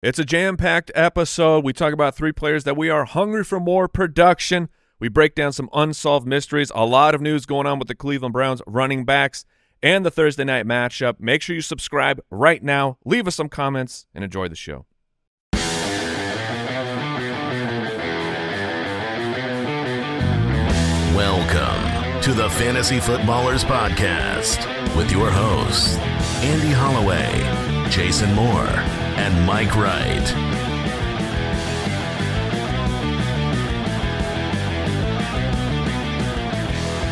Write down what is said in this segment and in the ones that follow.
It's a jam-packed episode. We talk about three players that we are hungry for more production. We break down some unsolved mysteries, a lot of news going on with the Cleveland Browns running backs, and the Thursday night matchup. Make sure you subscribe right now. Leave us some comments and enjoy the show. Welcome to the Fantasy Footballers Podcast with your hosts, Andy Holloway, Jason Moore, and Mike Wright.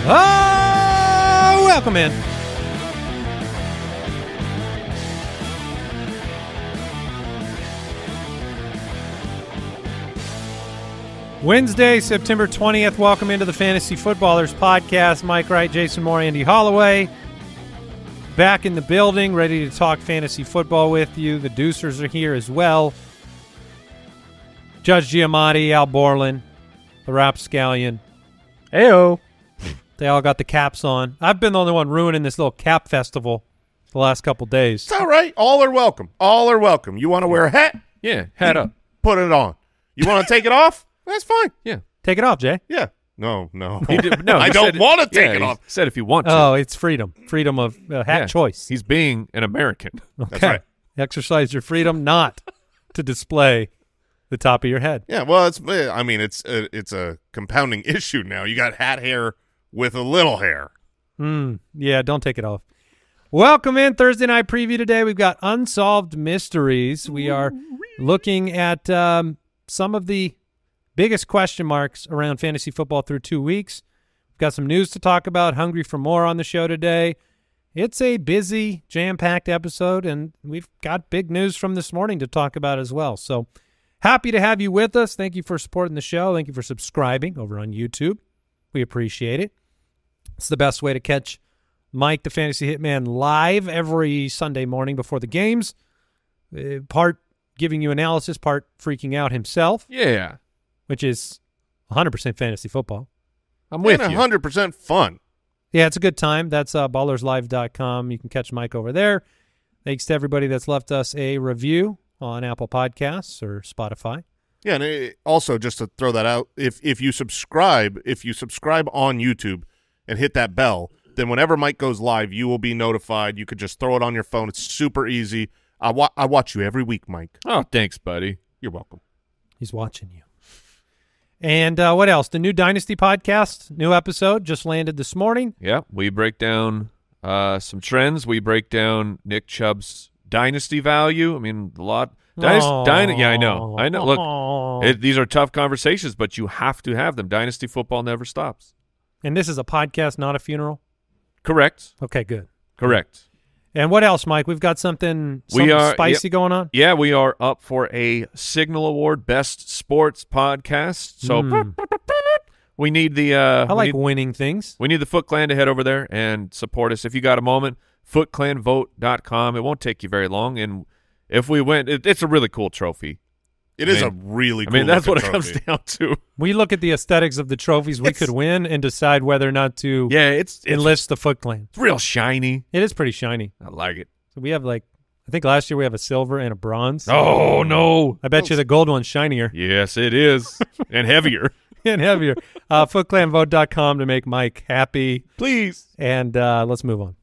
Oh, welcome in. Wednesday, September 20th. Welcome into the Fantasy Footballers Podcast. Mike Wright, Jason Moore, Andy Holloway. Back in the building, ready to talk fantasy football with you. The Deucers are here as well. Judge Giamatti, Al Borland, the Rapscallion. Hey-o. They all got the caps on. I've been the only one ruining this little cap festival the last couple days. It's all right. All are welcome. All are welcome. You want to wear a hat? Yeah, hat up. Put it on. You want to take it off? That's fine. Yeah. Take it off, Jay. Yeah. No. No, I don't want to take it off. Said if you want to. Oh, it's freedom. Freedom of hat choice. He's being an American. Okay. That's right. Exercise your freedom not to display the top of your head. Yeah, well, it's a compounding issue now. You got hat hair with a little hair. Yeah, don't take it off. Welcome in. Thursday night preview today. We've got unsolved mysteries. We are looking at some of the biggest question marks around fantasy football through 2 weeks. We've got some news to talk about. Hungry for more on the show today. It's a busy, jam-packed episode, and we've got big news from this morning to talk about as well. So happy to have you with us. Thank you for supporting the show. Thank you for subscribing over on YouTube. We appreciate it. It's the best way to catch Mike, the Fantasy Hitman, live every Sunday morning before the games. Part giving you analysis, part freaking out himself. Yeah. Which is 100% fantasy football. I'm with you. 100% fun. Yeah, it's a good time. That's ballerslive.com. You can catch Mike over there. Thanks to everybody that's left us a review on Apple Podcasts or Spotify. Yeah, and also just to throw that out, if you subscribe on YouTube and hit that bell, then whenever Mike goes live, you will be notified. You could just throw it on your phone. It's super easy. I watch you every week, Mike. Oh, thanks, buddy. You're welcome. He's watching you. And what else? The new Dynasty podcast, new episode, just landed this morning. Yeah, we break down some trends. We break down Nick Chubb's dynasty value. I mean, a lot. Yeah, I know. Look, these are tough conversations, but you have to have them. Dynasty football never stops. And this is a podcast, not a funeral? Correct. Okay, good. Correct. And what else, Mike? We've got something spicy going on? Yeah, we are up for a Signal Award Best Sports Podcast. So we need the winning things. We need the Foot Clan to head over there and support us. If you got a moment, footclanvote.com. It won't take you very long. And if we win, it's a really cool trophy. I mean, that's what it comes down to. We look at the aesthetics of the trophies we could win and decide whether or not to enlist the Foot Clan. It's real shiny. It is pretty shiny. I like it. So we have I think last year we have a silver and a bronze. Oh, no. I bet you the gold one's shinier. Yes, it is. And heavier. Footclanvote.com to make Mike happy. Please. And let's move on.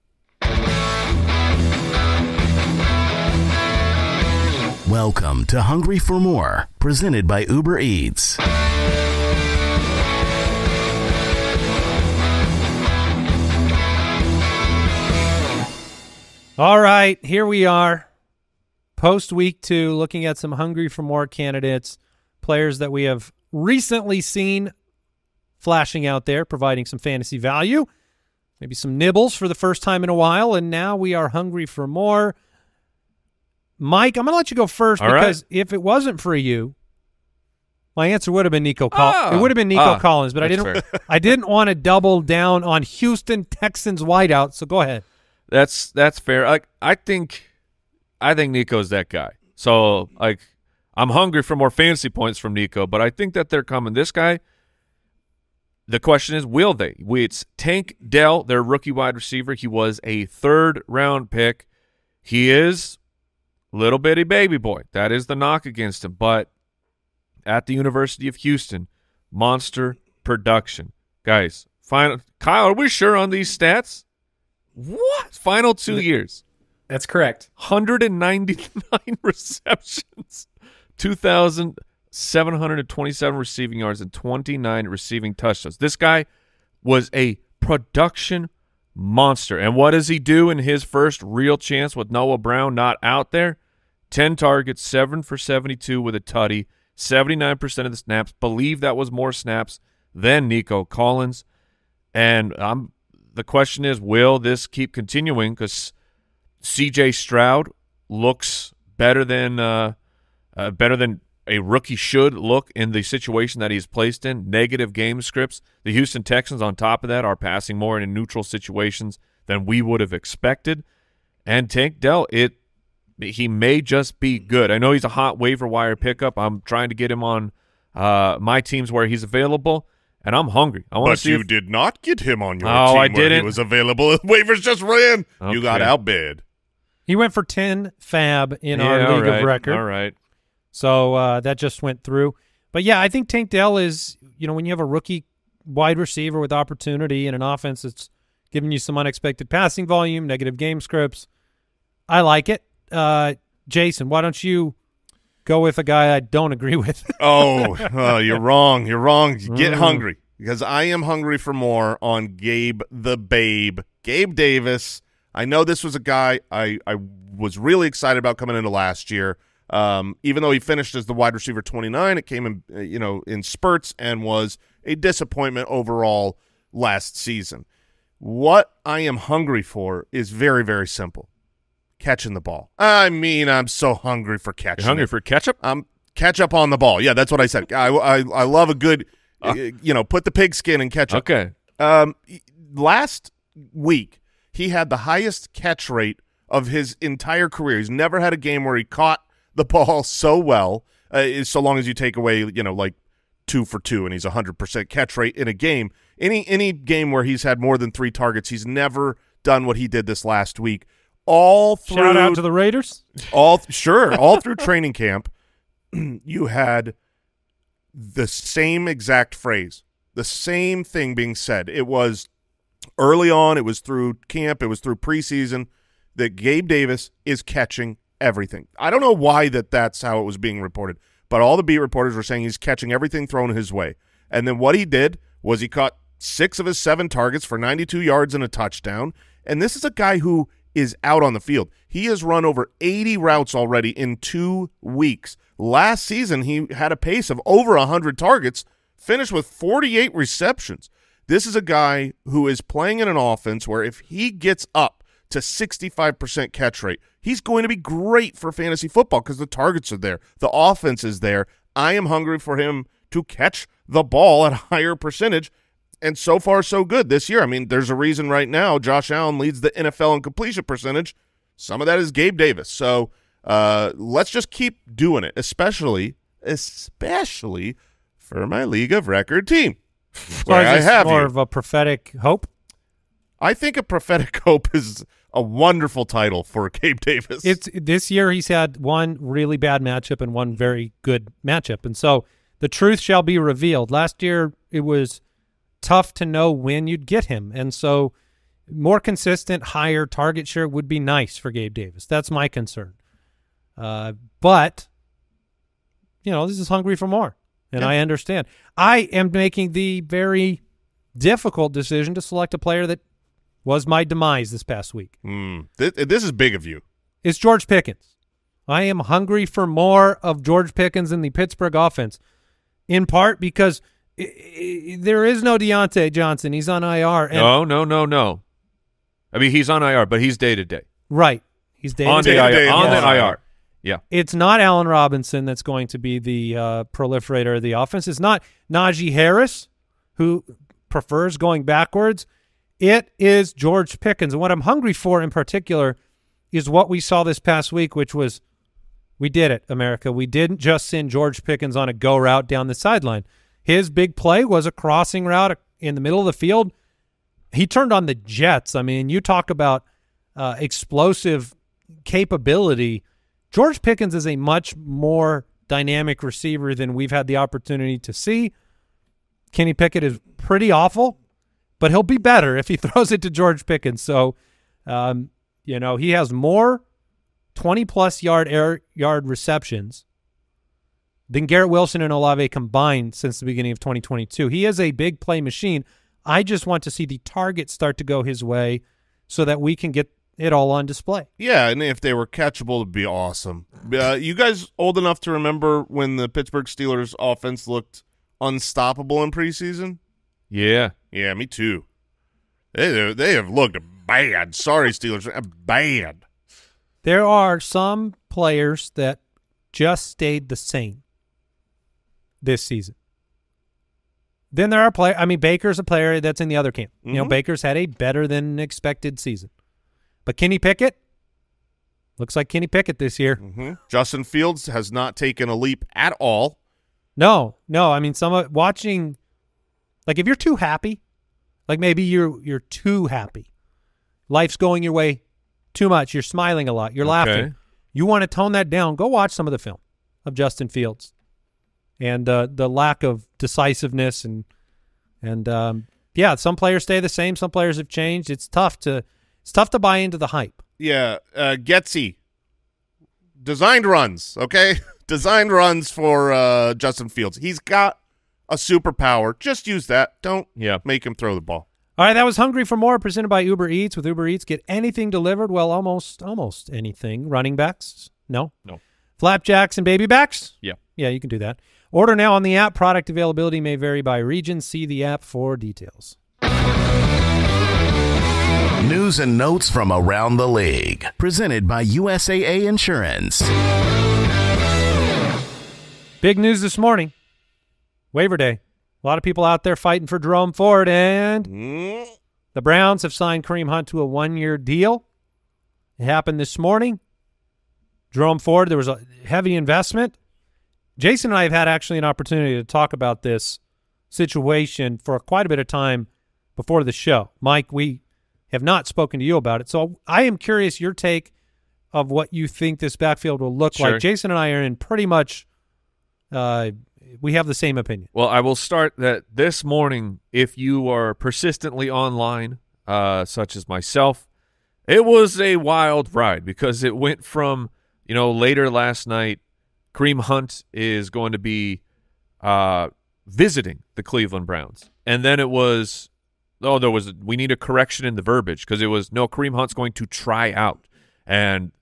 Welcome to Hungry for More, presented by Uber Eats. All right, here we are, post week two, looking at some Hungry for More candidates, players that we have recently seen flashing out there, providing some fantasy value, maybe some nibbles for the first time in a while, and now we are hungry for more. Mike, I'm going to let you go first because if it wasn't for you, my answer would have been Nico Collins. It would have been Nico Collins, but I didn't want to double down on Houston Texans wideout, so go ahead. That's fair. I think Nico's that guy. So I'm hungry for more fantasy points from Nico, but I think that they're coming. This guy, the question is, will they? It's Tank Dell, their rookie wide receiver. He was a third-round pick. He is Little bitty baby boy. That is the knock against him. But at the University of Houston, monster production. Guys, final. Kyle, are we sure on these stats? What? Final 2 years. That's correct. 199 receptions, 2,727 receiving yards, and 29 receiving touchdowns. This guy was a production monster. And what does he do in his first real chance with Noah Brown not out there? 10 targets, 7 for 72 with a tutty, 79% of the snaps. Believe that was more snaps than Nico Collins. And the question is, will this keep continuing? Because C.J. Stroud looks better than a rookie should look in the situation that he's placed in, negative game scripts. The Houston Texans, on top of that, are passing more in neutral situations than we would have expected. And Tank Dell, he may just be good. I know he's a hot waiver wire pickup. I'm trying to get him on my teams where he's available, and I'm hungry. I want to see. But you did not get him on your team I didn't. Where he was available. Waivers just ran. Okay. You got outbid. He went for 10 fab in our league of record. All right. So that just went through. But, yeah, I think Tank Dell is, you know, when you have a rookie wide receiver with opportunity and an offense that's giving you some unexpected passing volume, negative game scripts, I like it. Jason, why don't you go with a guy I don't agree with? You're wrong. You're wrong. Get hungry, because I am hungry for more on Gabe the Babe, Gabe Davis. I know this was a guy I was really excited about coming into last year. Even though he finished as the wide receiver 29, it came in, you know, in spurts and was a disappointment overall last season. What I am hungry for is very, very simple: catching the ball. I mean, I'm so hungry for catching. You're hungry for ketchup? Ketchup on the ball. Yeah, that's what I said. I love a good, you know, put the pigskin in ketchup. Okay. Last week he had the highest catch rate of his entire career. He's never had a game where he caught the ball so well, so long as you take away, you know, like 2 for 2, and he's 100% catch rate in a game. Any game where he's had more than 3 targets, he's never done what he did this last week. All through, shout out to the Raiders. All through training camp, you had the same exact phrase, the same thing being said. It was early on. It was through camp. It was through preseason that Gabe Davis is catching everything. I don't know why that's how it was being reported, but all the beat reporters were saying he's catching everything thrown his way. And then what he did was he caught 6 of his 7 targets for 92 yards and a touchdown. And this is a guy who is out on the field. He has run over 80 routes already in 2 weeks. Last season, he had a pace of over 100 targets, finished with 48 receptions. This is a guy who is playing in an offense where if he gets up to 65% catch rate, he's going to be great for fantasy football because the targets are there. The offense is there. I am hungry for him to catch the ball at a higher percentage, and so far so good this year. I mean, there's a reason right now Josh Allen leads the NFL in completion percentage. Some of that is Gabe Davis. So let's just keep doing it, especially for my league of record team. So I have more of a prophetic hope. I think a prophetic hope is a wonderful title for Gabe Davis. This year he's had one really bad matchup and one very good matchup. And so the truth shall be revealed. Last year it was tough to know when you'd get him. And so more consistent, higher target share would be nice for Gabe Davis. That's my concern. But, you know, this is hungry for more. And yeah, I understand. I am making the very difficult decision to select a player that was my demise this past week. This is big of you. It's George Pickens. I am hungry for more of George Pickens in the Pittsburgh offense, in part because there is no Deontay Johnson. He's on IR. And no. I mean, he's on IR, but he's day-to-day. Right. He's day-to-day. On the IR. Yeah. It's not Allen Robinson that's going to be the proliferator of the offense. It's not Najee Harris, who prefers going backwards. It is George Pickens. And what I'm hungry for in particular is what we saw this past week, which was, we did it, America. We didn't just send George Pickens on a go route down the sideline. His big play was a crossing route in the middle of the field. He turned on the Jets. I mean, you talk about explosive capability. George Pickens is a much more dynamic receiver than we've had the opportunity to see. Kenny Pickett is pretty awful, but he'll be better if he throws it to George Pickens. So, you know, he has more 20-plus yard receptions than Garrett Wilson and Olave combined since the beginning of 2022. He is a big play machine. I just want to see the target start to go his way so that we can get it all on display. Yeah, and if they were catchable, it'd be awesome. You guys old enough to remember when the Pittsburgh Steelers offense looked unstoppable in preseason? Yeah. Yeah, me too. They have looked bad. Sorry, Steelers. Bad. There are some players that just stayed the same this season. Then there are players. I mean, Baker's a player that's in the other camp. Mm-hmm. You know, Baker's had a better than expected season. But Kenny Pickett looks like Kenny Pickett this year. Mm-hmm. Justin Fields has not taken a leap at all. No. I mean, watching, like, if you're too happy, like maybe you're too happy, life's going your way too much. You're smiling a lot. You're laughing. You want to tone that down. Go watch some of the film of Justin Fields and the lack of decisiveness and yeah, some players stay the same. Some players have changed. It's tough to buy into the hype. Yeah, Getsy. Designed runs, okay? Designed runs for Justin Fields. He's got a superpower. Just use that. Don't make him throw the ball. All right, that was Hungry for More, presented by Uber Eats. With Uber Eats, get anything delivered. Well, almost anything. Running backs? No. Flapjacks and baby backs? Yeah. Yeah, you can do that. Order now on the app. Product availability may vary by region. See the app for details. News and notes from around the league, presented by USAA Insurance. Big news this morning, waiver day. A lot of people out there fighting for Jerome Ford, and the Browns have signed Kareem Hunt to a one-year deal. It happened this morning. Jerome Ford, there was a heavy investment. Jason and I have had actually an opportunity to talk about this situation for quite a bit of time before the show. Mike, we have not spoken to you about it, so I am curious your take of what you think this backfield will look like. Jason and I are in pretty much we have the same opinion. Well, I will start that this morning, if you are persistently online, such as myself, it was a wild ride because it went from, you know, later last night, Kareem Hunt is going to be visiting the Cleveland Browns. And then it was, we need a correction in the verbiage because it was, no, Kareem Hunt's going to try out. And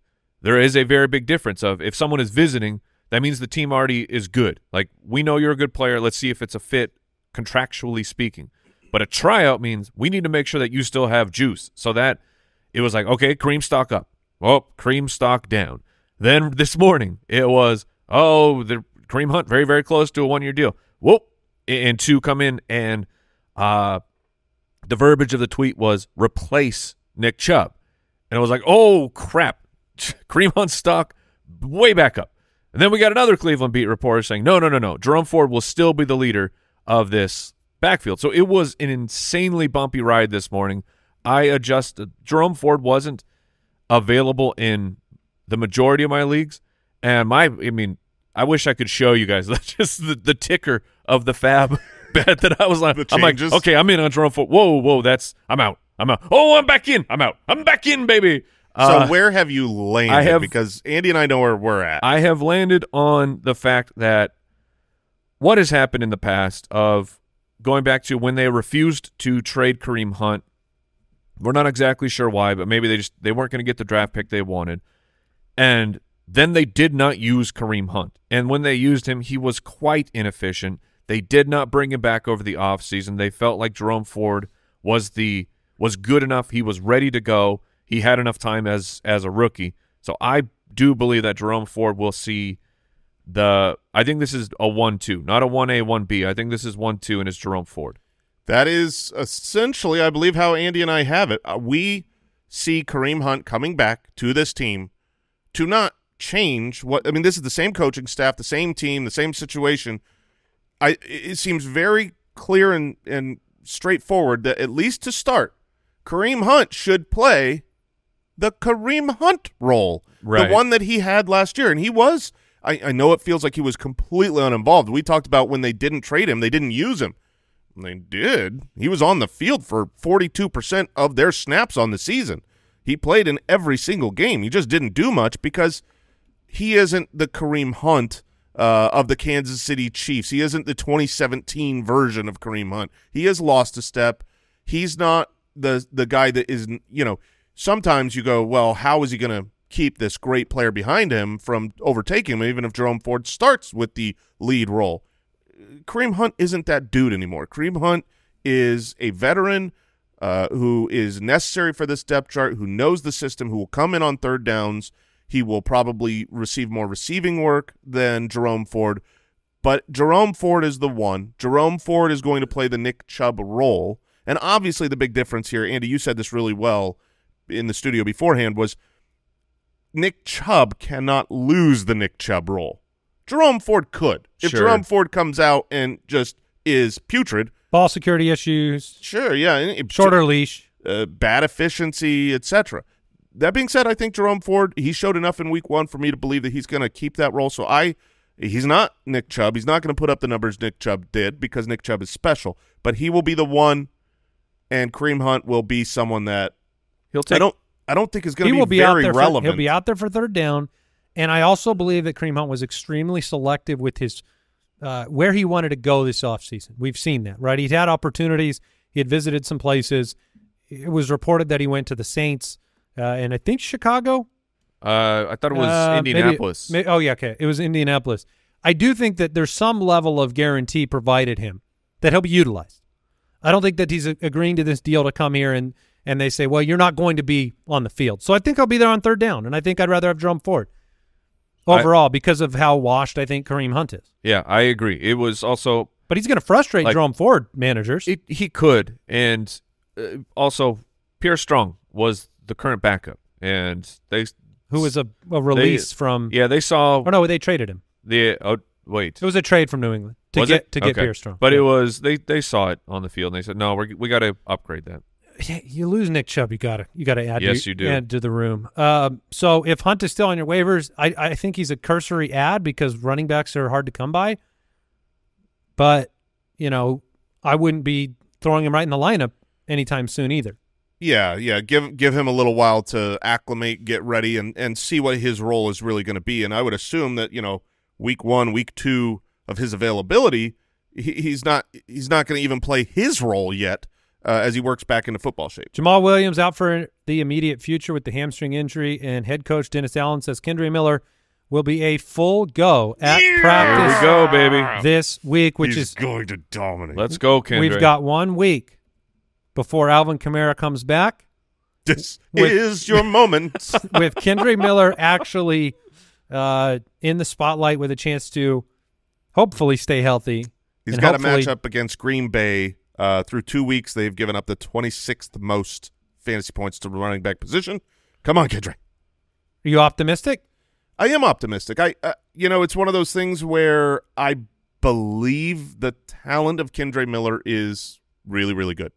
there is a very big difference of if someone is visiting, that means the team already is good. Like, we know you're a good player. Let's see if it's a fit, contractually speaking. But a tryout means we need to make sure that you still have juice. So that it was like, okay, Kareem stock up. Oh, Kareem stock down. Then this morning it was, oh, the Kareem Hunt very, very close to a one-year deal. Whoop. And two come in, and the verbiage of the tweet was replace Nick Chubb. And I was like, oh, crap. Kareem Hunt stock way back up. And then we got another Cleveland beat reporter saying, no. Jerome Ford will still be the leader of this backfield. So it was an insanely bumpy ride this morning. I adjusted. Jerome Ford wasn't available in the majority of my leagues. And I wish I could show you guys just the ticker of the fab bet that I was on. I'm like, okay, I'm in on Jerome Ford. Whoa, I'm out. Oh, I'm back in. I'm back in, baby. So where have you landed? Because Andy and I know where we're at. I have landed on the fact that what has happened in the past of going back to when they refused to trade Kareem Hunt. We're not exactly sure why, but maybe they weren't going to get the draft pick they wanted. And then they did not use Kareem Hunt. And when they used him, he was quite inefficient. They did not bring him back over the offseason. They felt like Jerome Ford was good enough. He was ready to go. He had enough time as a rookie. So I do believe that Jerome Ford will see I think this is a 1-2, not a 1A, 1B. I think this is 1-2, and it's Jerome Ford. That is essentially, I believe, how Andy and I have it. We see Kareem Hunt coming back to this team to not change what – I mean, this is the same coaching staff, the same team, the same situation. It seems very clear and straightforward that at least to start, Kareem Hunt should play – the Kareem Hunt role. Right. The one that he had last year. And he was, I know it feels like he was completely uninvolved. We talked about when they didn't trade him, they didn't use him. And they did. He was on the field for 42% of their snaps on the season. He played in every single game. He just didn't do much because he isn't the Kareem Hunt of the Kansas City Chiefs. He isn't the 2017 version of Kareem Hunt. He has lost a step. He's not the guy that is, you know, sometimes you go, well, how is he going to keep this great player behind him from overtaking him, even if Jerome Ford starts with the lead role? Kareem Hunt isn't that dude anymore. Kareem Hunt is a veteran who is necessary for this depth chart, who knows the system, who will come in on third downs. He will probably receive more receiving work than Jerome Ford, but Jerome Ford is the one. Jerome Ford is going to play the Nick Chubb role, and obviously the big difference here, Andy, you said this really well in the studio beforehand, was Nick Chubb cannot lose the Nick Chubb role. Jerome Ford could. If Jerome Ford comes out and just is putrid. Ball security issues. Sure, yeah. Shorter leash. Bad efficiency, etc. That being said, I think Jerome Ford, he showed enough in week one for me to believe that he's going to keep that role. So he's not Nick Chubb. He's not going to put up the numbers Nick Chubb did because Nick Chubb is special. But he will be the one, and Kareem Hunt will be someone that he'll take. I don't think is going to be very relevant. He'll be out there for third down. And I also believe that Kareem Hunt was extremely selective with his where he wanted to go this offseason. We've seen that, right? He'd had opportunities. He had visited some places. It was reported that he went to the Saints and I think Chicago. I thought it was Indianapolis. It was Indianapolis. I do think that there's some level of guarantee provided him that he'll be utilized. I don't think that he's agreeing to this deal to come here and they say, well, you're not going to be on the field. So I think I'll be there on third down, and I think I'd rather have Jerome Ford. Overall, because of how washed I think Kareem Hunt is. Yeah, I agree. It was also... But he's going to frustrate Jerome Ford managers. He could. And also, Pierre Strong was the current backup. And they... Who was a release from... Yeah, they saw... Oh, no, they traded him. It was a trade from New England to get Pierre Strong. But it was... They saw it on the field, and they said, no, we got to upgrade that. You lose Nick Chubb, you got to add. Yes, you do. Add to the room. So if Hunt is still on your waivers, I think he's a cursory add because running backs are hard to come by. But you know, I wouldn't be throwing him right in the lineup anytime soon either. Yeah. Give him a little while to acclimate, get ready, and see what his role is really going to be. And I would assume that week one, week two of his availability, he's not going to even play his role yet. As he works back into football shape. Jamal Williams out for the immediate future with the hamstring injury, and head coach Dennis Allen says Kendre Miller will be a full go at practice. Here we go, baby. This week, which is going to dominate. Let's go, Kendre. We've got 1 week before Alvin Kamara comes back. This is your moment. With Kendre Miller actually in the spotlight with a chance to hopefully stay healthy. He's got a matchup against Green Bay. Through 2 weeks, they've given up the 26th most fantasy points to the running back position. Come on, Kendre. Are you optimistic? I am optimistic. I it's one of those things where I believe the talent of Kendre Miller is really, really good.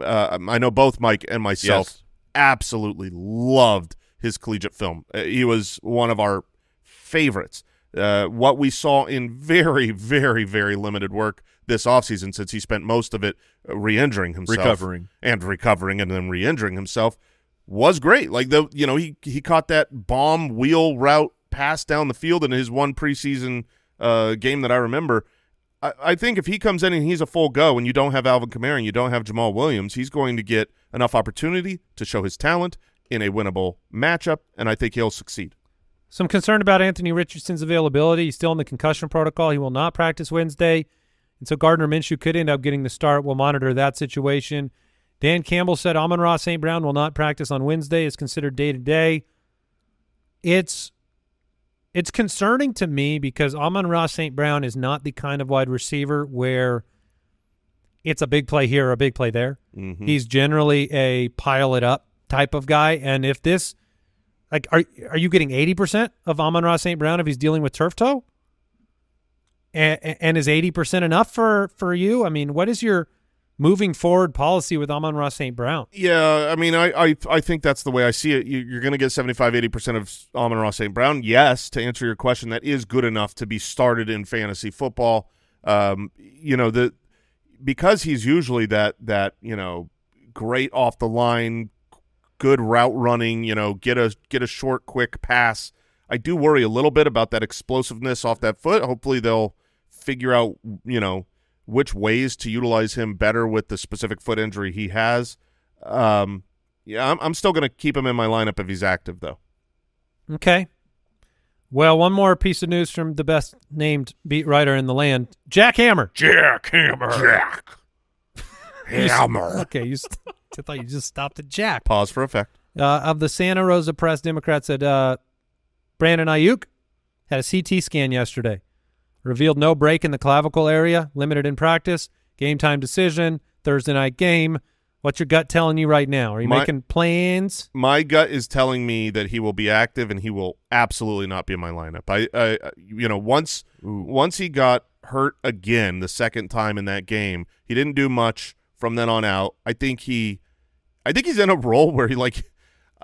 I know both Mike and myself absolutely loved his collegiate film. He was one of our favorites. What we saw in very, very, very limited work this offseason, since he spent most of it re-injuring himself. Recovering and then re-injuring himself, was great. He caught that bomb wheel route pass down the field in his one preseason game that I remember. I think if he comes in and he's a full go and you don't have Alvin Kamara and you don't have Jamal Williams, he's going to get enough opportunity to show his talent in a winnable matchup, and I think he'll succeed. Some concern about Anthony Richardson's availability. He's still in the concussion protocol. He will not practice Wednesday. And so Gardner Minshew could end up getting the start. We'll monitor that situation. Dan Campbell said Amon-Ra St. Brown will not practice on Wednesday. It's considered day-to-day. It's concerning to me because Amon-Ra St. Brown is not the kind of wide receiver where it's a big play here or a big play there. Mm-hmm. He's generally a pile-it-up type of guy. And if this... are you getting 80% of Amon-Ra St. Brown if he's dealing with turf toe? And is 80% enough for you? I mean, what is your moving forward policy with Amon-Ra St. Brown. Yeah, I mean, I think that's the way I see it. You're going to get 75-80% of Amon-Ra St. Brown. Yes, to answer your question, that is good enough to be started in fantasy football. You know, because he's usually that you know, great off the line, good route running, you know, get a short, quick pass. I do worry a little bit about that explosiveness off that foot. Hopefully they'll figure out, you know, which ways to utilize him better with the specific foot injury he has. Yeah, I'm still going to keep him in my lineup if he's active, though. Okay. Well, one more piece of news from the best named beat writer in the land, Jack Hammer. Jack Hammer. Jack Hammer. Okay, I thought you just stopped at Jack. Pause for effect. Of the Santa Rosa Press, Democrats said Brandon Ayuk had a CT scan yesterday. Revealed no break in the clavicle area, limited in practice, game time decision, Thursday night game. What's your gut telling you right now? Are you making plans? My gut is telling me that he will be active and he will absolutely not be in my lineup. You know, once he got hurt again the second time in that game, he didn't do much from then on out. I think he's in a role where he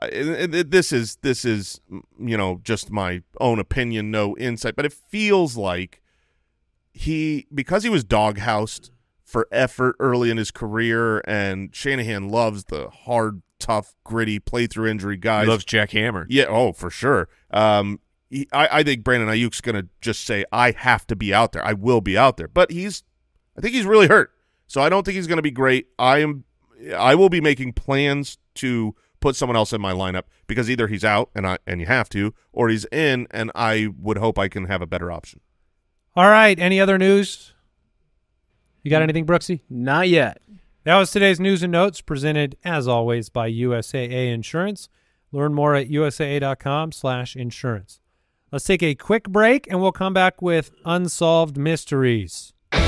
this is you know, just my own opinion, no insight, but it feels like because he was doghoused for effort early in his career, and Shanahan loves the hard, tough, gritty, play through injury guys. He loves Jack Hammer. Yeah, oh, for sure. I think Brandon Ayuk's going to just say, I have to be out there. I will be out there. But I think he's really hurt, so I don't think he's going to be great. I will be making plans to put someone else in my lineup, because either he's out and you have to, or he's in and I would hope I can have a better option. All right, any other news? You got anything, Brooksy? Not yet. That was today's news and notes, presented, as always, by USAA Insurance. Learn more at usaa.com/insurance. Let's take a quick break, and we'll come back with Unsolved Mysteries. All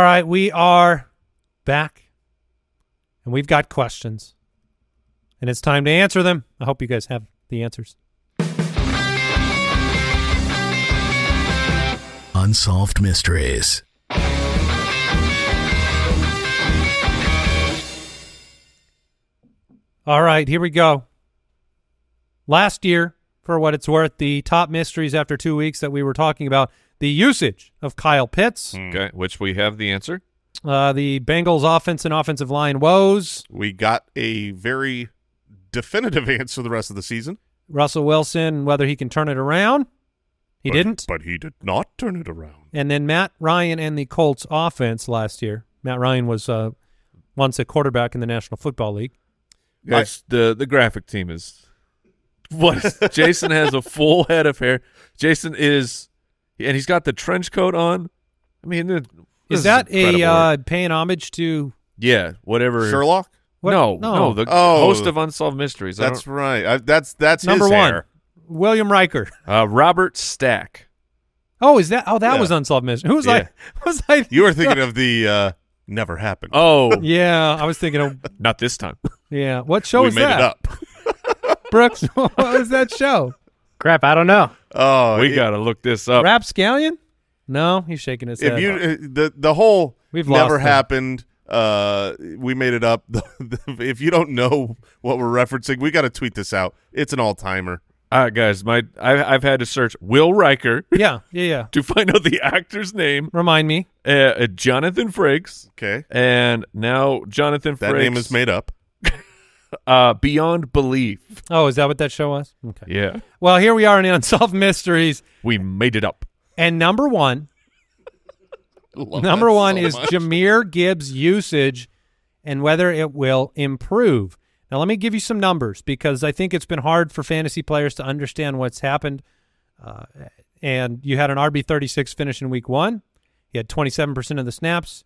right, we are back, and we've got questions. And it's time to answer them. I hope you guys have the answers. Unsolved Mysteries. All right, here we go. Last year, for what it's worth, the top mysteries after 2 weeks that we were talking about, the usage of Kyle Pitts. Okay, which we have the answer. The Bengals' offense and offensive line woes. We got a very definitive answer the rest of the season. Russell Wilson, whether he can turn it around. But he did not turn it around. And then Matt Ryan and the Colts offense last year. Matt Ryan was once a quarterback in the National Football League. Yes, the graphic team is what? Jason has a full head of hair. Jason is, and he's got the trench coat on. I mean, is that a paying homage to? Yeah, whatever. Sherlock? What? No, the host of Unsolved Mysteries. That's right. That's number his one. Hair. William Riker, Robert Stack. Oh, is that? Oh, that was Unsolved Mysteries. Who was I? Was I? You were thinking of the Never Happened. Oh, yeah. I was thinking of Not This Time. Yeah. What show is that? We made it up. Brooks, what was that show? Crap, I don't know. Oh, we gotta look this up. Rapscallion? No, he's shaking his head. The whole Never Happened. We made it up. If you don't know what we're referencing, we got to tweet this out. It's an all-timer. All right, guys. I've had to search Will Riker. Yeah. To find out the actor's name. Remind me. Jonathan Frakes. Okay. And now Jonathan Frakes. That name is made up. Beyond Belief. Oh, is that what that show was? Okay. Yeah. Well, here we are in Unsolved Mysteries. We made it up. And number one. Number one is Jahmyr Gibbs' usage and whether it will improve. Now, let me give you some numbers, because I think it's been hard for fantasy players to understand what's happened. And you had an RB36 finish in week one. He had 27% of the snaps,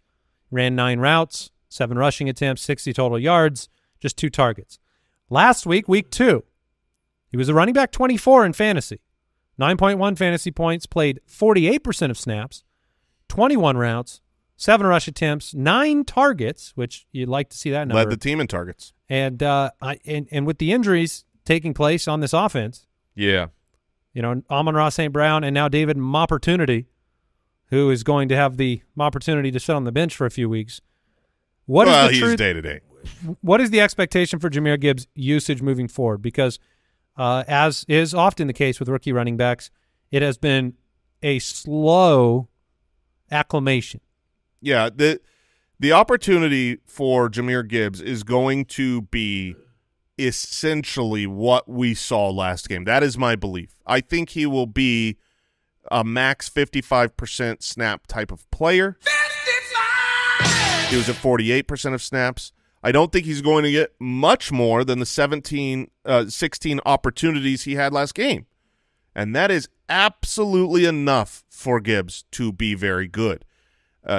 ran 9 routes, 7 rushing attempts, 60 total yards, just 2 targets. Last week, week 2, he was a running back 24 in fantasy, 9.1 fantasy points, played 48% of snaps, 21 routes, 7 rush attempts, 9 targets, which you'd like to see that number. Led the team in targets. And with the injuries taking place on this offense, yeah, You know, Amon-Ra St. Brown and now David Mopportunity, who is going to have the opportunity to sit on the bench for a few weeks. Well, he's day to day. What is the expectation for Jahmyr Gibbs' usage moving forward? Because as is often the case with rookie running backs, it has been a slow acclimation. Yeah, the opportunity for Jahmyr Gibbs is going to be essentially what we saw last game. That is my belief. I think he will be a max 55% snap type of player. 55! He was at 48% of snaps. I don't think he's going to get much more than the 16 opportunities he had last game. And that is absolutely enough for Gibbs to be very good.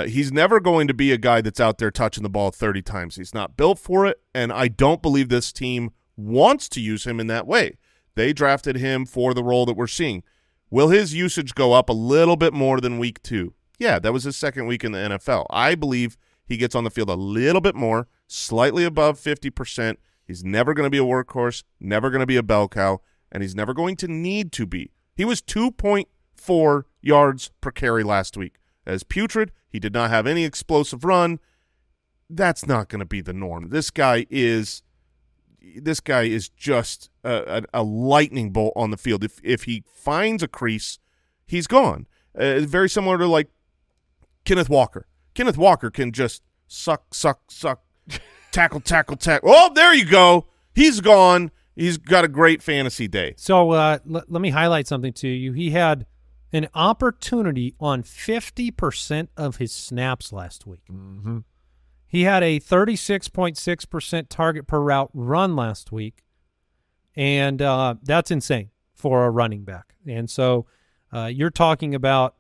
He's never going to be a guy that's out there touching the ball 30 times. He's not built for it, and I don't believe this team wants to use him in that way. They drafted him for the role that we're seeing. Will his usage go up a little bit more than week two? Yeah, that was his second week in the NFL. I believe he gets on the field a little bit more, slightly above 50%. He's never going to be a workhorse, never going to be a bell cow, and he's never going to need to be. He was 2.4 yards per carry last week. As putrid, he did not have any explosive run. That's not going to be the norm. This guy is just a lightning bolt on the field. If he finds a crease, he's gone. Very similar to like Kenneth Walker. Kenneth Walker can just suck, tackle. Oh, there you go. He's gone. He's got a great fantasy day. So let me highlight something to you. He had an opportunity on 50% of his snaps last week. Mm-hmm. He had a 36.6% target per route run last week, and that's insane for a running back. And so you're talking about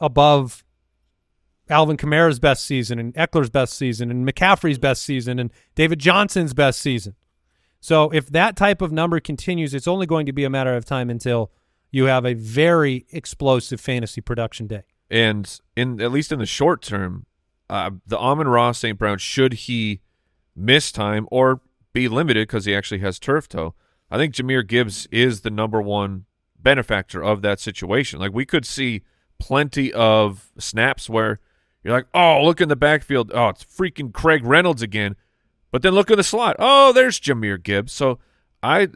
above Alvin Kamara's best season and Eckler's best season and McCaffrey's best season and David Johnson's best season. So if that type of number continues, it's only going to be a matter of time until you have a very explosive fantasy production day. And at least in the short term, the Amon-Ra St. Brown, should he miss time or be limited because he actually has turf toe, I think Jahmyr Gibbs is the #1 benefactor of that situation. Like, we could see plenty of snaps where you're like, oh, look in the backfield. Oh, it's freaking Craig Reynolds again. But then look in the slot. Oh, there's Jahmyr Gibbs. So I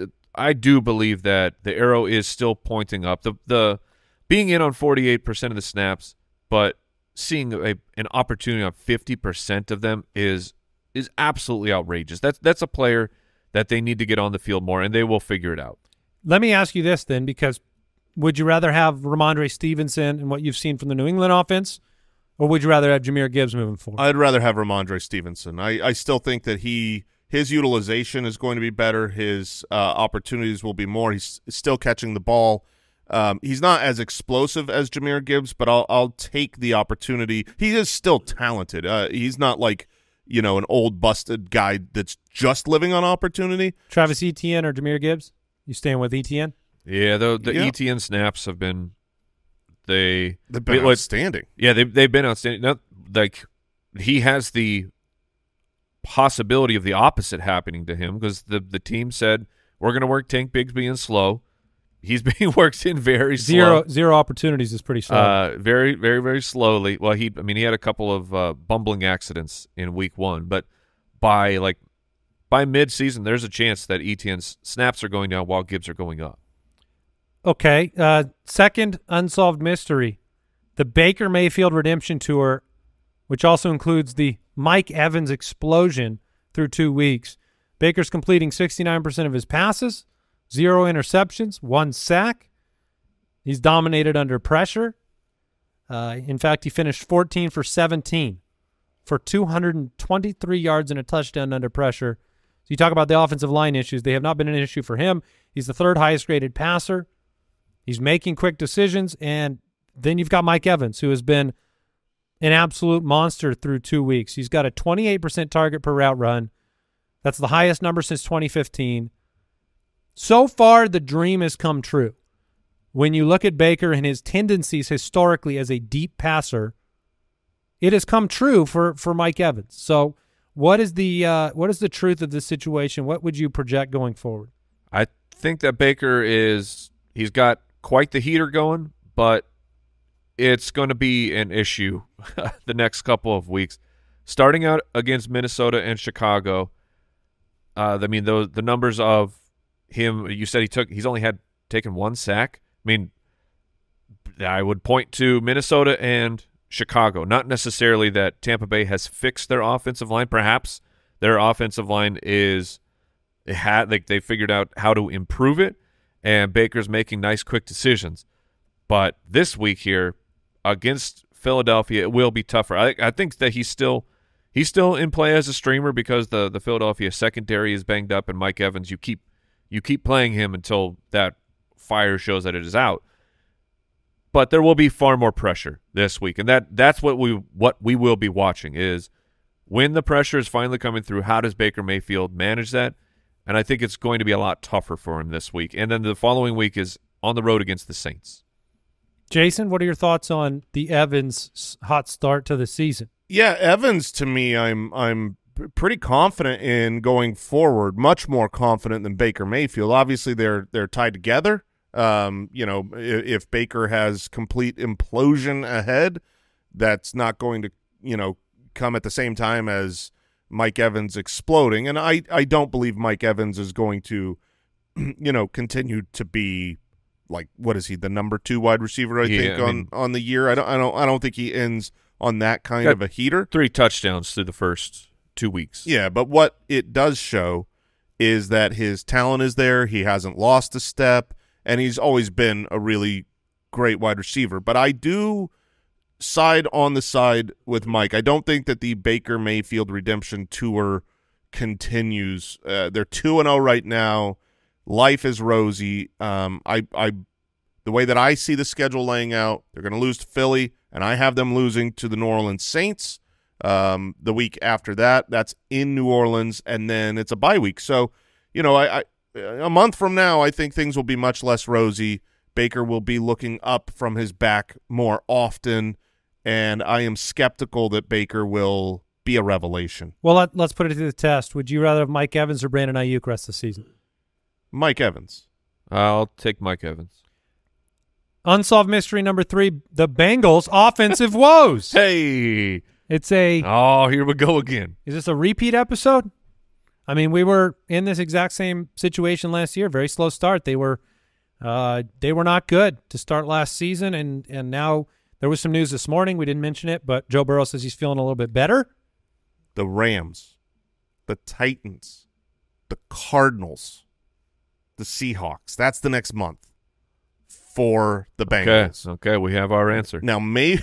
do believe that the arrow is still pointing up. The being in on 48% of the snaps, but seeing an opportunity on 50% of them is absolutely outrageous. That's a player that they need to get on the field more, and they will figure it out. Let me ask you this then, because would you rather have Ramondre Stevenson and what you've seen from the New England offense, or would you rather have Jahmyr Gibbs moving forward? I'd rather have Ramondre Stevenson. I still think that his utilization is going to be better. His opportunities will be more. He's still catching the ball. He's not as explosive as Jahmyr Gibbs, but I'll take the opportunity. He is still talented. He's not like, you know, an old busted guy that's just living on opportunity. Travis Etienne or Jahmyr Gibbs? You staying with Etienne? Yeah, the Etienne snaps have been they've been outstanding. Yeah, they've been outstanding. Not like he has the possibility of the opposite happening to him, because the team said we're going to work Tank Bigsby in slow. He's being worked in very slow. Zero opportunities is pretty slow. Very, very, very slowly. Well, he had a couple of bumbling accidents in week 1, but by mid-season, there's a chance that Etienne's snaps are going down while Gibbs are going up. Okay. Second unsolved mystery, the Baker Mayfield redemption tour, which also includes the Mike Evans explosion through 2 weeks. Baker's completing 69% of his passes. 0 interceptions, 1 sack. He's dominated under pressure. In fact, he finished 14 for 17 for 223 yards and a touchdown under pressure. So you talk about the offensive line issues. They have not been an issue for him. He's the 3rd highest graded passer. He's making quick decisions. And then you've got Mike Evans, who has been an absolute monster through 2 weeks. He's got a 28% target per route run. That's the highest number since 2015. So far, the dream has come true. When you look at Baker and his tendencies historically as a deep passer, it has come true for Mike Evans. So what is the truth of this situation? What would you project going forward? I think that Baker is – He's got quite the heater going, but it's going to be an issue the next couple of weeks. Starting out against Minnesota and Chicago, I mean, the numbers of him, you said he's only taken one sack. I mean, I would point to Minnesota and Chicago. Not necessarily that Tampa Bay has fixed their offensive line. Perhaps their offensive line is they figured out how to improve it, and Baker's making nice, quick decisions. But this week here against Philadelphia, it will be tougher. I think that he's still in play as a streamer because the Philadelphia secondary is banged up, and Mike Evans, you keep playing him until that fire shows that it is out. But there will be far more pressure this week, and that's what we will be watching is when the pressure is finally coming through, how does Baker Mayfield manage that? And I think it's going to be a lot tougher for him this week. And then the following week is on the road against the Saints. Jason, what are your thoughts on the Evans hot start to the season? Yeah, Evans to me, I'm pretty confident in going forward, much more confident than Baker Mayfield. Obviously, they're tied together. You know, if Baker has complete implosion ahead, that's not going to, you know, come at the same time as Mike Evans exploding. And I don't believe Mike Evans is going to, you know, continue to be like, what is he, the number 2 wide receiver, on the year. I don't think he ends on that kind of a heater. 3 touchdowns through the first 2 weeks. Yeah, but what it does show is that his talent is there. He hasn't lost a step, and he's always been a really great wide receiver. But I do side on the side with Mike. I don't think that the Baker Mayfield redemption tour continues. They're 2-0 right now. Life is rosy. The way that I see the schedule laying out, they're going to lose to Philly, and I have them losing to the New Orleans Saints the week after that. That's in New Orleans, and then it's a bye week. So, you know, a month from now, I think things will be much less rosy. Baker will be looking up from his back more often, and I am skeptical that Baker will be a revelation. Well, let's put it to the test. Would you rather have Mike Evans or Brandon Ayuk rest of the season? Mike Evans. I'll take Mike Evans. Unsolved mystery number 3, the Bengals' offensive woes. Hey. It's a... Oh, here we go again. Is this a repeat episode? I mean, we were in this exact same situation last year. Very slow start. They were not good to start last season, and now there was some news this morning. We didn't mention it, but Joe Burrow says he's feeling a little bit better. The Rams, the Titans, the Cardinals, the Seahawks. That's the next month for the Bengals. Okay, we have our answer. Now maybe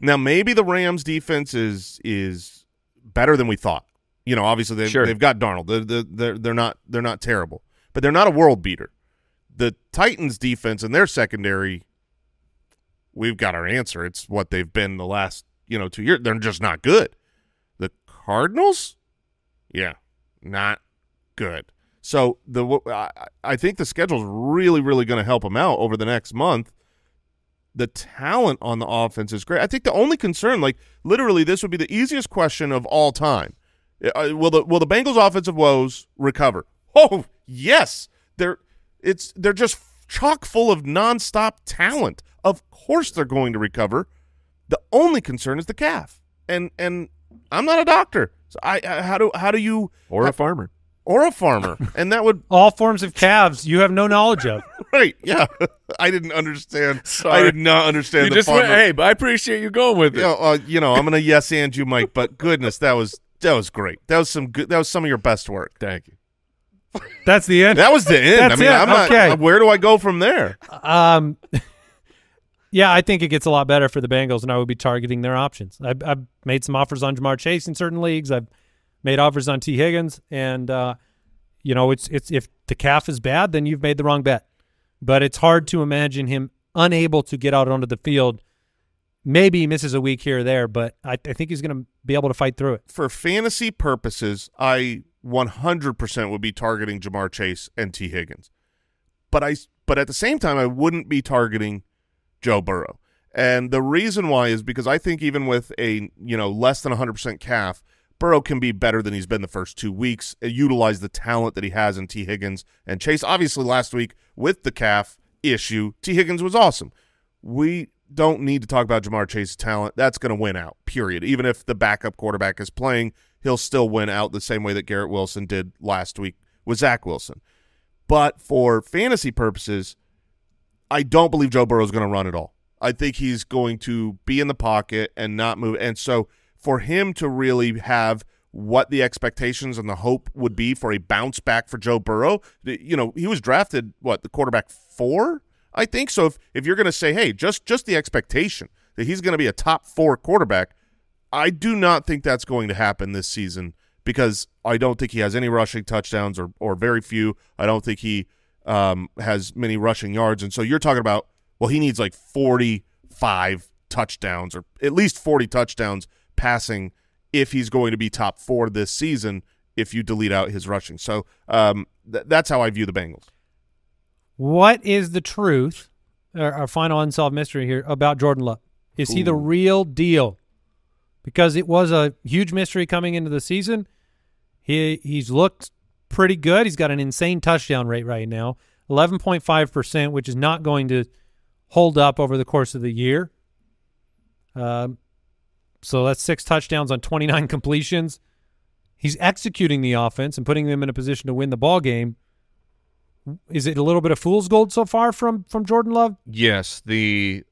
the Rams defense is better than we thought. You know, obviously they've got Darnold. They're not terrible, but they're not a world beater. The Titans defense and their secondary, we've got our answer. It's what they've been the last, 2 years. They're just not good. The Cardinals? Yeah, not good. So I think the schedule's really, really going to help him out over the next month. The talent on the offense is great. I think the only concern, like literally this would be the easiest question of all time. Will the Bengals' offensive woes recover? Oh, yes. They're just chock full of nonstop talent. Of course they're going to recover. The only concern is the calf. And I'm not a doctor. So how do you or a farmer. Or a farmer, and that would... All forms of calves you have no knowledge of. Right, yeah. I didn't understand. Sorry. I did not understand you the just farmer. Went, hey, but I appreciate you going with it. I'm going to yes and you, Mike, but goodness, that was great. That was some of your best work. Thank you. That's the end. That was the end. I mean, it. I'm not, where do I go from there? Yeah, I think it gets a lot better for the Bengals, and I would be targeting their options. I've made some offers on Ja'Marr Chase in certain leagues. I've made offers on T. Higgins, and it's if the calf is bad, then you've made the wrong bet. But it's hard to imagine him unable to get out onto the field. Maybe he misses a week here or there, but I think he's going to be able to fight through it. For fantasy purposes, I 100% would be targeting Ja'Marr Chase and T. Higgins. But at the same time, I wouldn't be targeting Joe Burrow. And the reason why is because I think even with a less than 100% calf, Burrow can be better than he's been the first 2 weeks, utilize the talent that he has in T. Higgins and Chase. Obviously, last week with the calf, issue. T. Higgins was awesome. We don't need to talk about Ja'Marr Chase's talent. That's going to win out, period. Even if the backup quarterback is playing, he'll still win out the same way that Garrett Wilson did last week with Zach Wilson. But for fantasy purposes, I don't believe Joe Burrow is going to run at all. I think he's going to be in the pocket and not move. And so for him to really have what the expectations and the hope would be for a bounce back for Joe Burrow, you know, he was drafted, what, the quarterback 4? I think so. If you're going to say, hey, just the expectation that he's going to be a top 4 quarterback, I do not think that's going to happen this season because I don't think he has any rushing touchdowns or very few. I don't think he has many rushing yards. And so you're talking about, well, he needs like 45 touchdowns or at least 40 touchdowns passing if he's going to be top 4 this season if you delete out his rushing. So that's how I view the Bengals. What is the truth, our final unsolved mystery here, about Jordan Love? Is he the real deal? Because it was a huge mystery coming into the season. He's looked pretty good. He's got an insane touchdown rate right now, 11.5%, which is not going to hold up over the course of the year. So that's 6 touchdowns on 29 completions. He's executing the offense and putting them in a position to win the ball game. Is it a little bit of fool's gold so far from Jordan Love? Yes, he's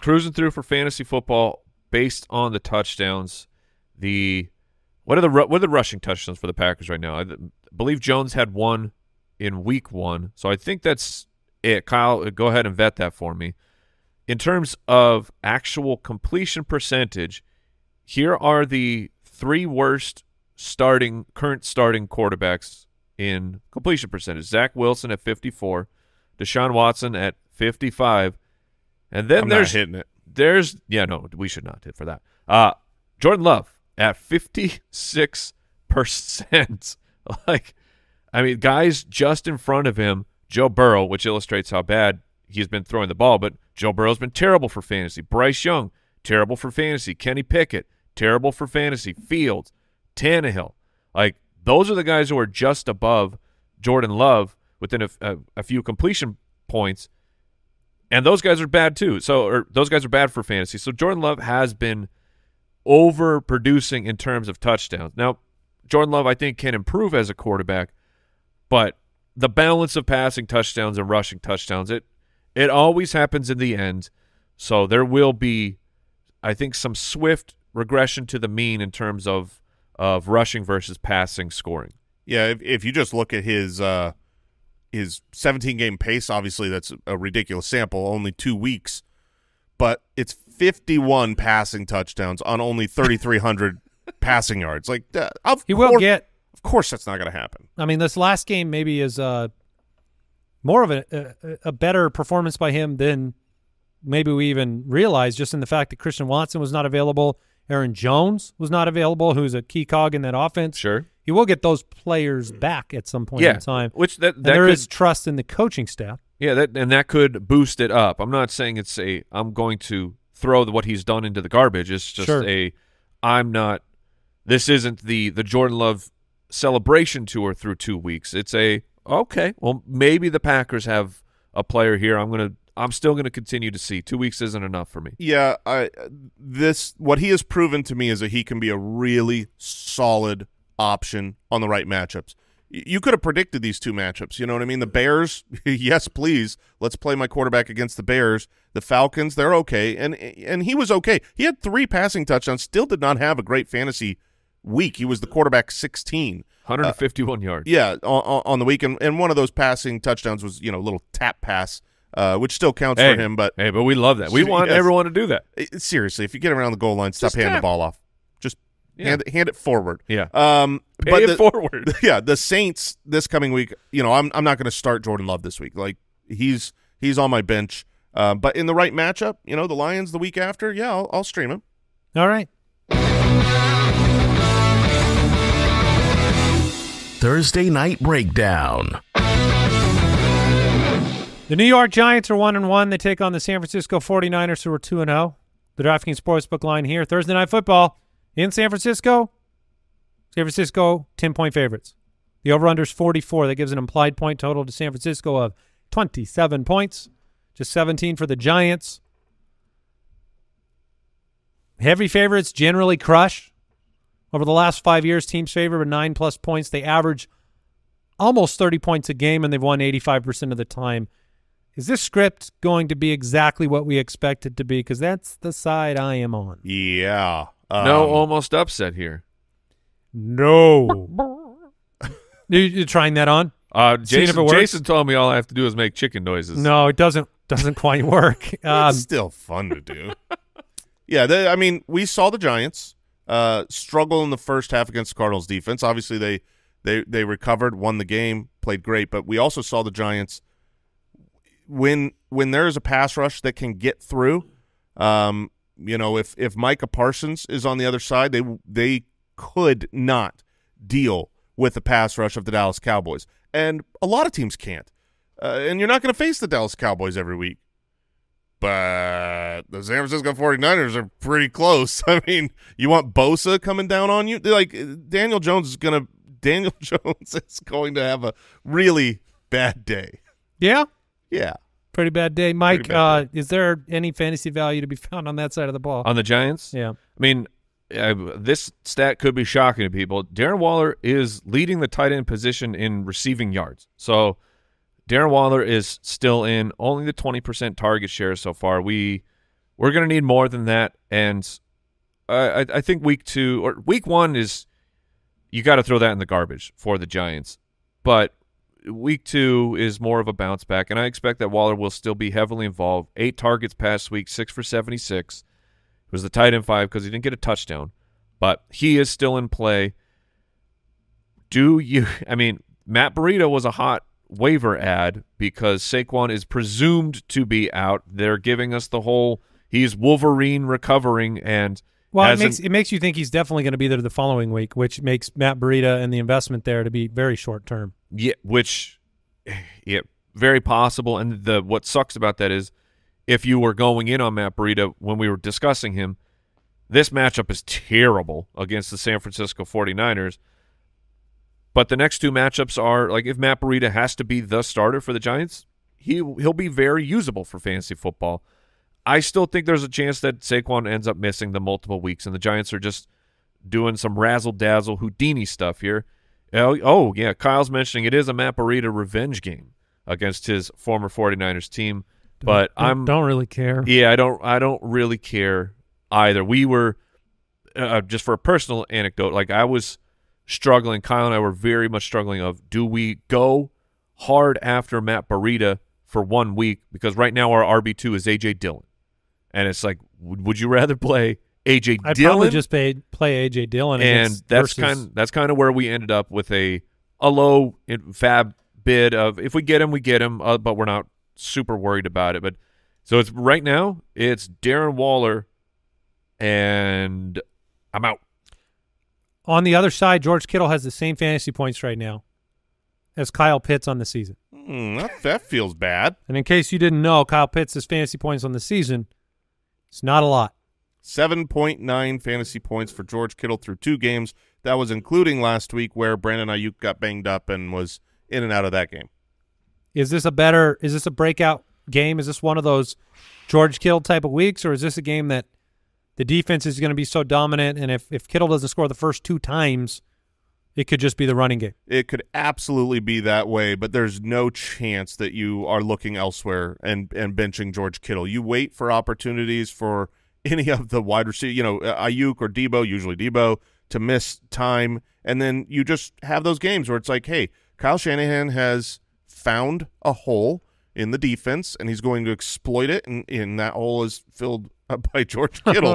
cruising through for fantasy football based on the touchdowns. What are the rushing touchdowns for the Packers right now? I believe Jones had 1 in week 1, so I think that's it. Kyle, go ahead and vet that for me. In terms of actual completion percentage, here are the 3 worst current starting quarterbacks in completion percentage. Zach Wilson at 54, Deshaun Watson at 55, and then we should not hit for that. Jordan Love at 56%. Like, I mean, guys just in front of him, Joe Burrow, which illustrates how bad he's been throwing the ball, but Joe Burrow's been terrible for fantasy. Bryce Young, terrible for fantasy. Kenny Pickett, terrible for fantasy. Fields, Tannehill, like. Those are the guys who are just above Jordan Love within a few completion points, and those guys are bad too. Those guys are bad for fantasy. So Jordan Love has been overproducing in terms of touchdowns. Now, Jordan Love, I think, can improve as a quarterback, but the balance of passing touchdowns and rushing touchdowns, it always happens in the end. So there will be, I think, some swift regression to the mean in terms of rushing versus passing scoring. Yeah, if you just look at his 17-game pace, obviously that's a ridiculous sample, only 2 weeks, but it's 51 passing touchdowns on only 3,300 passing yards. Like, of course that's not going to happen. I mean, this last game maybe is more of a better performance by him than maybe we even realized, just in the fact that Christian Watson was not available. Aaron Jones was not available, who's a key cog in that offense. Sure. He will get those players back at some point in time. Which there is trust in the coaching staff. Yeah, that could boost it up. I'm not saying it's I'm going to throw what he's done into the garbage. It's just this isn't the Jordan Love celebration tour through 2 weeks. It's okay, well, maybe the Packers have a player here. I'm still going to continue to see. 2 weeks isn't enough for me. Yeah, what he has proven to me is that he can be a really solid option on the right matchups. You could have predicted these 2 matchups. You know what I mean? The Bears, yes, please. Let's play my quarterback against the Bears. The Falcons, they're okay, and he was okay. He had 3 passing touchdowns, still did not have a great fantasy week. He was the quarterback 16. 151 yards. Yeah, on the week, and one of those passing touchdowns was, a little tap pass. Which still counts for him, but we love that. We want everyone to do that. Seriously, if you get around the goal line, stop handing the ball off. Just hand it forward. Yeah, forward. Yeah, the Saints this coming week. I'm not going to start Jordan Love this week. Like, he's on my bench. But in the right matchup, the Lions the week after. Yeah, I'll stream him. All right. Thursday Night Breakdown. The New York Giants are 1-1. They take on the San Francisco 49ers, who are 2-0. The DraftKings Sportsbook line here. Thursday Night Football in San Francisco. San Francisco, 10-point favorites. The over-under is 44. That gives an implied point total to San Francisco of 27 points, just 17 for the Giants. Heavy favorites generally crush. Over the last 5 years, teams favored with 9-plus points. They average almost 30 points a game, and they've won 85% of the time. Is this script going to be exactly what we expect it to be? Because that's the side I am on. Yeah. No almost upset here. No. You're trying that on? Jason told me all I have to do is make chicken noises. No, it doesn't quite work. It's still fun to do. Yeah, I mean, we saw the Giants struggle in the first half against Cardinals defense. Obviously, they recovered, won the game, played great. But we also saw the Giants – when there is a pass rush that can get through, you know, if Micah Parsons is on the other side, they could not deal with the pass rush of the Dallas Cowboys, and a lot of teams can't. And you're not going to face the Dallas Cowboys every week, but the San Francisco 49ers are pretty close. I mean, you want Bosa coming down on you? Like Daniel Jones is going to have a really bad day. Yeah. Yeah. Pretty bad day. Mike, is there any fantasy value to be found on that side of the ball? On the Giants? Yeah. I mean, this stat could be shocking to people. Darren Waller is leading the tight end position in receiving yards. So Darren Waller is still in only the 20% target share so far. We're going to need more than that. And I think week one is you got to throw that in the garbage for the Giants. But week two is more of a bounce back, and I expect that Waller will still be heavily involved. 8 targets past week, 6 for 76. It was the tight end 5 because he didn't get a touchdown, but he is still in play. I mean, Matt Breida was a hot waiver ad because Saquon is presumed to be out. They're giving us the whole he's Wolverine recovering, and well, it makes you think he's definitely going to be there the following week, which makes Matt Breida and the investment there to be very short term. Yeah, very possible. And what sucks about that is if you were going in on Matt Breida when we were discussing him, this matchup is terrible against the San Francisco 49ers. But the next 2 matchups are, like, if Matt Breida has to be the starter for the Giants, he'll be very usable for fantasy football. I still think there's a chance that Saquon ends up missing the multiple weeks, and the Giants are just doing some razzle-dazzle Houdini stuff here. Oh, yeah, Kyle's mentioning it is a Matt Breida revenge game against his former 49ers team, but I don't really care. Yeah, I don't really care either. We were, just for a personal anecdote, like I was struggling, Kyle and I were very much struggling of, do we go hard after Matt Breida for 1 week? Because right now our RB2 is A.J. Dillon. And it's like, would you rather play A.J. Dillon? I'd probably just play A.J. Dillon. And that's kind of where we ended up with a low fab bid of if we get him, we get him, but we're not super worried about it. But so it's right now, it's Darren Waller, and I'm out. On the other side, George Kittle has the same fantasy points right now as Kyle Pitts on the season. That feels bad. And in case you didn't know, Kyle Pitts' fantasy points on the season, it's not a lot. 7.9 fantasy points for George Kittle through 2 games. That was including last week where Brandon Ayuk got banged up and was in and out of that game. Is this a breakout game? Is this one of those George Kittle type of weeks, or is this a game that the defense is going to be so dominant, and if Kittle doesn't score the first 2 times, it could just be the running game? It could absolutely be that way, but there's no chance that you are looking elsewhere and benching George Kittle. You wait for opportunities for any of the wide receivers, you know, Ayuk or Debo, usually Debo, to miss time, and then you just have those games where it's like, hey, Kyle Shanahan has found a hole in the defense, and he's going to exploit it, and that hole is filled up by George Kittle.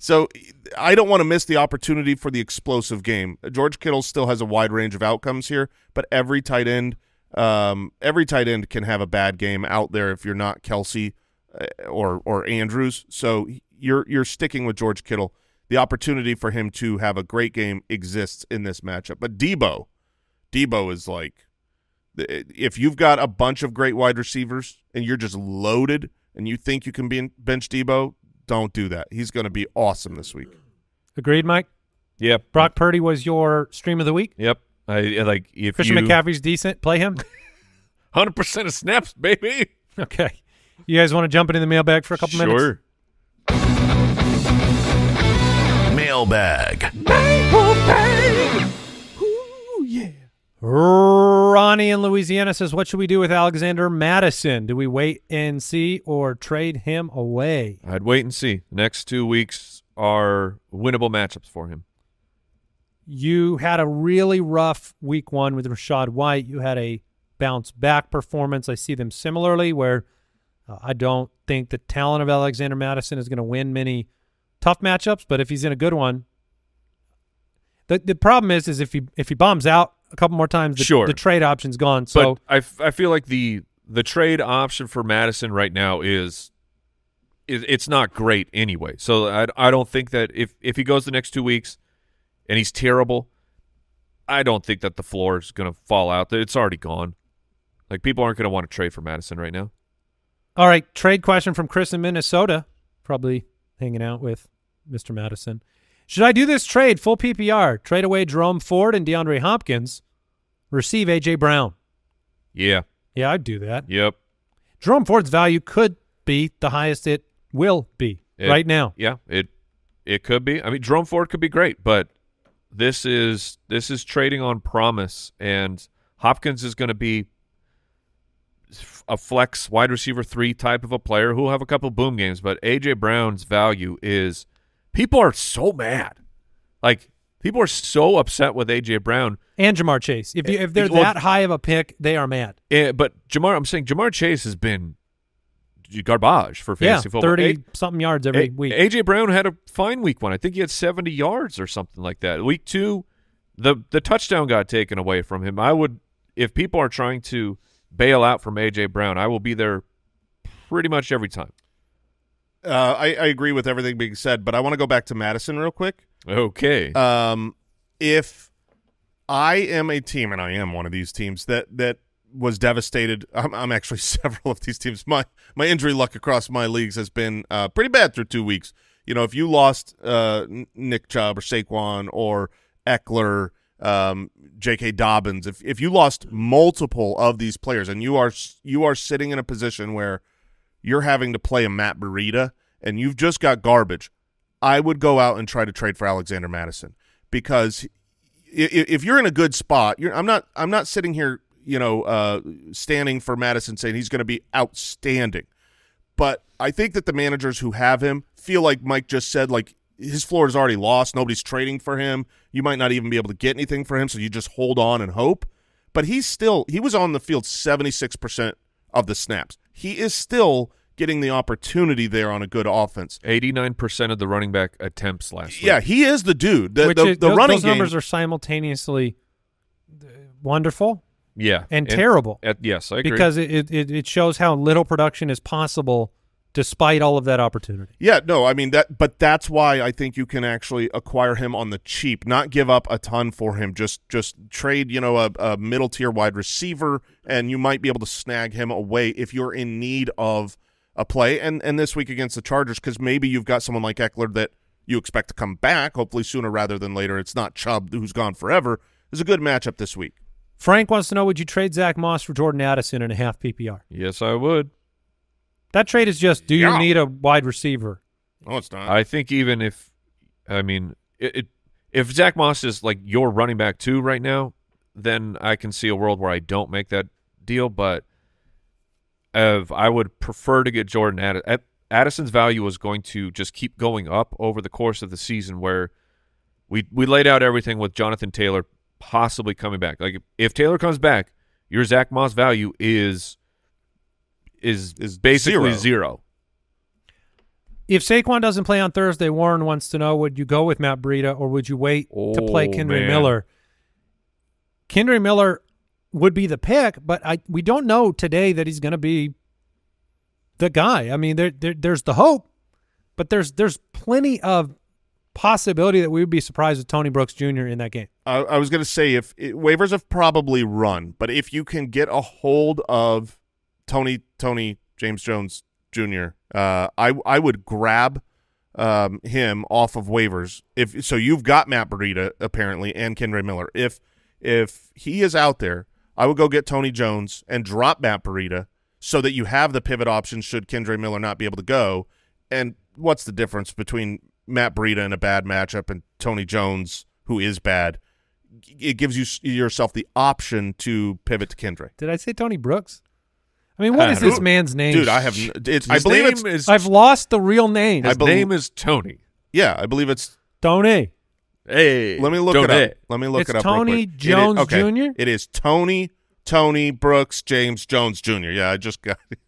So I don't want to miss the opportunity for the explosive game. George Kittle still has a wide range of outcomes here, but every tight end can have a bad game out there if you're not Kelsey or Andrews. So you're sticking with George Kittle. The opportunity for him to have a great game exists in this matchup. But Debo is like, if you've got a bunch of great wide receivers and you're just loaded and you think you can bench Debo, don't do that. He's going to be awesome this week. Agreed, Mike? Yep. Brock Purdy was your stream of the week? Yep. If Christian McCaffrey's decent, play him. 100% of snaps, baby. Okay. You guys want to jump into the mailbag for a couple minutes? Sure. Mailbag. Mailbag. Ooh, yeah. Ronnie in Louisiana says, what should we do with Alexander Mattison? Do we wait and see or trade him away? I'd wait and see. Next 2 weeks are winnable matchups for him. You had a really rough week one with Rachaad White. You had a bounce back performance. I see them similarly where I don't think the talent of Alexander Mattison is going to win many tough matchups, but if he's in a good one, the problem is if he bombs out a couple more times, the trade option's gone. So but I feel like the trade option for Madison right now is it's not great anyway. So I don't think that if he goes the next 2 weeks and he's terrible, I don't think that the floor is going to fall out. It's already gone. Like, people aren't going to want to trade for Madison right now. All right, trade question from Chris in Minnesota, probably hanging out with Mr. Madison. Should I do this trade, full PPR, trade away Jerome Ford and DeAndre Hopkins, receive A.J. Brown? Yeah. Yeah, I'd do that. Yep. Jerome Ford's value could be the highest it will be right now. Yeah, it could be. I mean, Jerome Ford could be great, but this is trading on promise, and Hopkins is going to be a flex wide receiver 3 type of a player who will have a couple boom games, but A.J. Brown's value is – people are so mad. Like, people are so upset with A.J. Brown. And Ja'Marr Chase. If they're that high of a pick, they are mad. But Ja'Marr Chase has been garbage for fantasy football. 30-something yards every week. A.J. Brown had a fine week one. I think he had 70 yards or something like that. Week two, the touchdown got taken away from him. If people are trying to bail out from A.J. Brown, I will be there pretty much every time. I agree with everything being said, but I want to go back to Madison real quick. Okay. If I am a team, and I am one of these teams that was devastated, I'm actually several of these teams. My injury luck across my leagues has been pretty bad through 2 weeks. You know, if you lost Nick Chubb or Saquon or Eckler, J.K. Dobbins, if you lost multiple of these players, and you are sitting in a position where you're having to play a Matt Breida, and you've just got garbage, I would go out and try to trade for Alexander Mattison, because if you're in a good spot, I'm not sitting here, standing for Madison saying he's going to be outstanding, but I think that the managers who have him feel like Mike just said, like, his floor is already lost. Nobody's trading for him. You might not even be able to get anything for him, so you just hold on and hope. But he was on the field 76% of the snaps. He is still getting the opportunity there on a good offense. 89% of the running back attempts last week. Yeah, he is the dude. Those numbers are simultaneously wonderful. Yeah, and terrible. Yes, I agree. Because it shows how little production is possible despite all of that opportunity. Yeah, no, I mean that, but that's why I think you can actually acquire him on the cheap, not give up a ton for him. Just trade, a middle tier wide receiver, and you might be able to snag him away if you're in need of a play. And this week against the Chargers, because maybe you've got someone like Eckler that you expect to come back, hopefully sooner rather than later. It's not Chubb, who's gone forever. It's a good matchup this week. Frank wants to know, would you trade Zach Moss for Jordan Addison in a half PPR? Yes, I would. That trade is just, do you need a wide receiver? No, it's not. I think even if, if Zach Moss is like your running back 2 right now, then I can see a world where I don't make that deal. But I would prefer to get Jordan Addison. Addison's value is going to just keep going up over the course of the season, where we laid out everything with Jonathan Taylor possibly coming back. Like, if Taylor comes back, your Zach Moss value is basically zero. If Saquon doesn't play on Thursday, Warren wants to know, would you go with Matt Breida or would you wait to play Kendre Miller? Kendre Miller would be the pick, but we don't know today that he's going to be the guy. I mean, there's the hope, but there's plenty of possibility that we would be surprised with Tony Brooks Jr. in that game. I was going to say, waivers have probably run, but if you can get a hold of Tony James Jones Jr. I would grab him off of waivers. If so, you've got Matt Breida apparently and Kendre Miller. If if he is out there, I would go get Tony Jones and drop Matt Breida so that you have the pivot option should Kendre Miller not be able to go. And what's the difference between Matt Breida in a bad matchup and Tony Jones, who is bad? It gives you yourself the option to pivot to Kendre. Did I say Tony Brooks? I mean, what is this man's name? Dude, I have. I believe I've lost the real name. His name is Tony. Yeah, I believe it's Tony. Hey, let me look it up. Let me look it up. Tony Jones Jr. It is Tony Brooks James Jones Jr. Yeah, I just got it.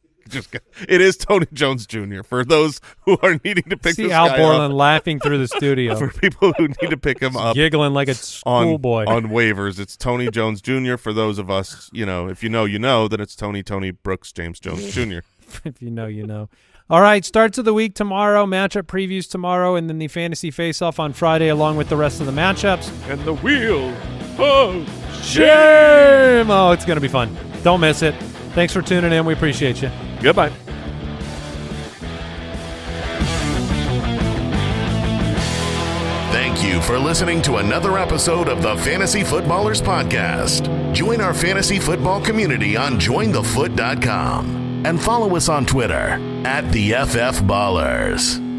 It is Tony Jones Jr. For those who are needing to pick this guy up. See Al Borland laughing through the studio. For people who need to pick him up. Giggling like a schoolboy. On waivers, it's Tony Jones Jr. For those of us, you know, if you know, then it's Tony Brooks James Jones Jr. If you know, you know. All right, starts of the week tomorrow, matchup previews tomorrow, and then the fantasy face-off on Friday along with the rest of the matchups. And the wheel of shame. Oh, it's going to be fun. Don't miss it. Thanks for tuning in. We appreciate you. Goodbye. Thank you for listening to another episode of the Fantasy Footballers Podcast. Join our fantasy football community on jointhefoot.com and follow us on Twitter @TheFFBallers.